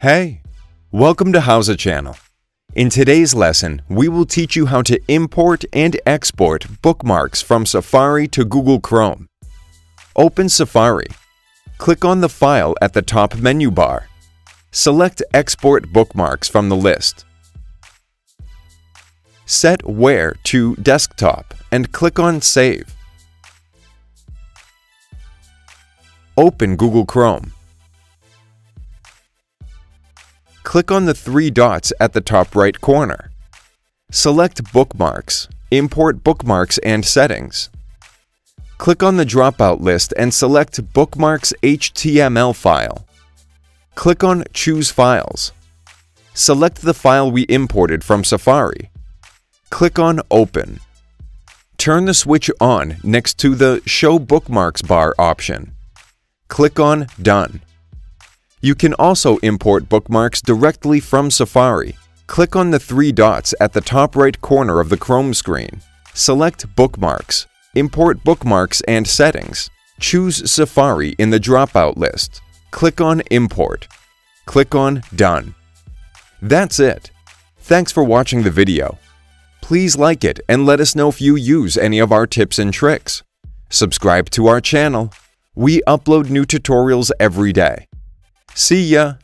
Hey, welcome to Howza channel. In today's lesson, we will teach you how to import and export bookmarks from Safari to Google Chrome. Open Safari. Click on the file at the top menu bar. Select Export Bookmarks from the list. Set Where to Desktop and click on Save. Open Google Chrome. Click on the three dots at the top right corner. Select Bookmarks, Import Bookmarks and Settings. Click on the dropout list and select Bookmarks HTML file. Click on Choose Files. Select the file we imported from Safari. Click on Open. Turn the switch on next to the Show Bookmarks bar option. Click on Done. You can also import bookmarks directly from Safari. Click on the three dots at the top right corner of the Chrome screen. Select Bookmarks, Import Bookmarks and Settings. Choose Safari in the dropout list. Click on Import. Click on Done. That's it. Thanks for watching the video. Please like it and let us know if you use any of our tips and tricks. Subscribe to our channel. We upload new tutorials every day. See ya!